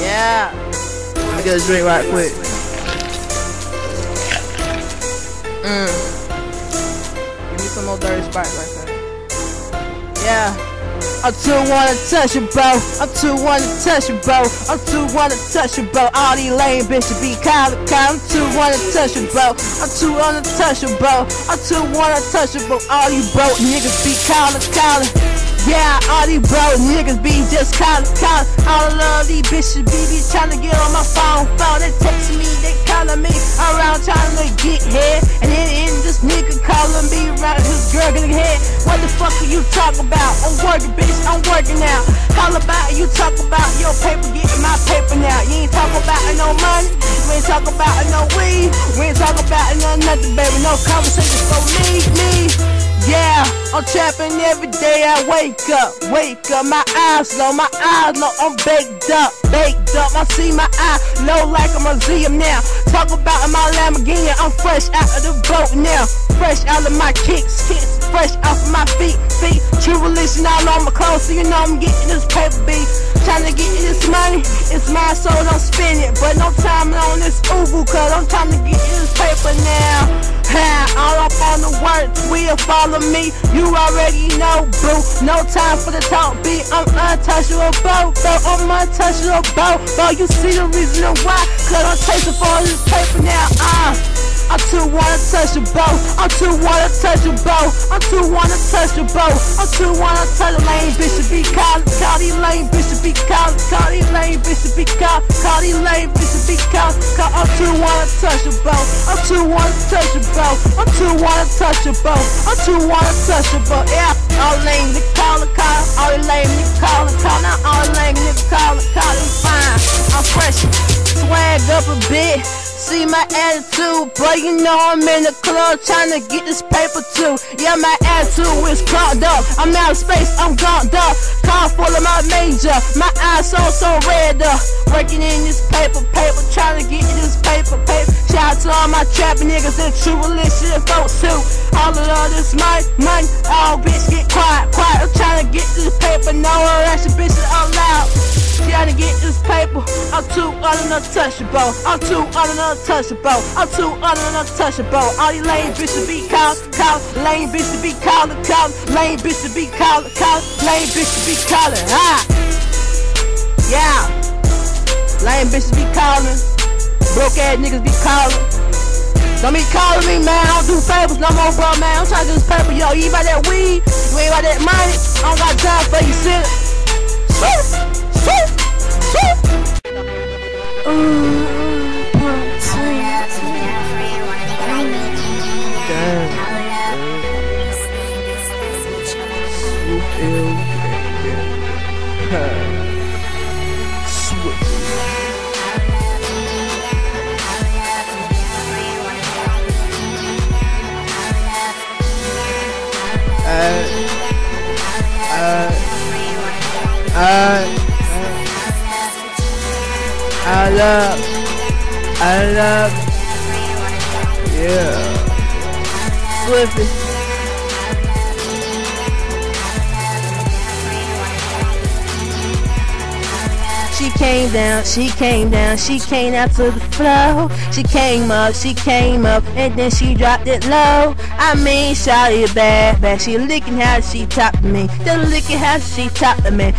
Yeah. I get a drink right quick. Give me some more dirty spikes right there. Yeah. I'm too wanna touch you, bro. I'm too wanna touch you, bro. I'm too wanna touch you, bro. All these lame bitches be kind of kind. I'm too wanna touch you, bro. I'm too wanna touch you, bro. I'm too wanna touch you, bro. All you broke niggas be kind of kind. Yeah, all these broke niggas be just kind of kind. All of these bitches be trying to get on my phone. They text me, they calling me around trying to get head. And then this nigga calling me around his girl in the head. What the fuck are you talking about? I'm working, bitch. I'm working now. Call about you talk about your paper, getting my paper now. You ain't talk about no money. We ain't talk about no weed. We ain't talk about nothing, baby. No conversations for me. Yeah, I'm trapping every day. I wake up. My eyes low, I'm baked up. I see my eye low like a museum now. Talk about my Lamborghini. I'm fresh out of the boat now. Fresh out of my kicks. Fresh off my feet. True religion all on my clothes, so you know I'm getting this paper, B. Trying to get this money. It's mine, so don't spend it. But no time on this ubu, cause I'm trying to get this paper now. All up on the work, will follow me. You already know, boo. No time for the talk, B. I'm untouchable, bro. I'm untouchable, bro. You see the reason why? Cause I'm chasing for this paper now. I too wanna touch your boat. I too wanna touch your boat. I too wanna touch your boat. I too wanna touch the lane, bitch. To be called, these lane, bitch. To be called, these lane, bitch. To be called, these lane, bitch. To be called. I too wanna touch your boat. I too wanna touch your boat. I too wanna touch your boat. I too wanna touch your boat. Yeah, all lame niggas call. All lame niggas call. Now all lame niggas call. It's fine. I'm fresh, swag up a bit. See my attitude, bro, you know I'm in the club trying to get this paper too. Yeah, my attitude is clogged up. I'm out of space, I'm gawked up. Car full of my major, my eyes so red up. Working in this paper, trying to get this paper. Shout out to all my trapping niggas and true religion folks too. All of this money, all bitch get quiet. I'm trying to get this paper, no action bitches all loud. Trying to get this paper, I'm too untouchable. I'm too untouchable. I'm too untouchable. All these lame bitches be called. Lame bitches be called. Lame bitches be called. Lame bitches be calling. Ha! Yeah. Lame bitches be calling. Broke ass niggas be calling. Don't be calling me, man. I don't do favors no more, bro, man. I'm trying to do this paper, yo. You about that weed? You ain't about that money? I don't got time for you, silly. I love, yeah, Swiffy. She came down, she came out to the floor. She came up, and then she dropped it low. I mean, shawty bad, she licking how she topped me. Just licking how she topped me.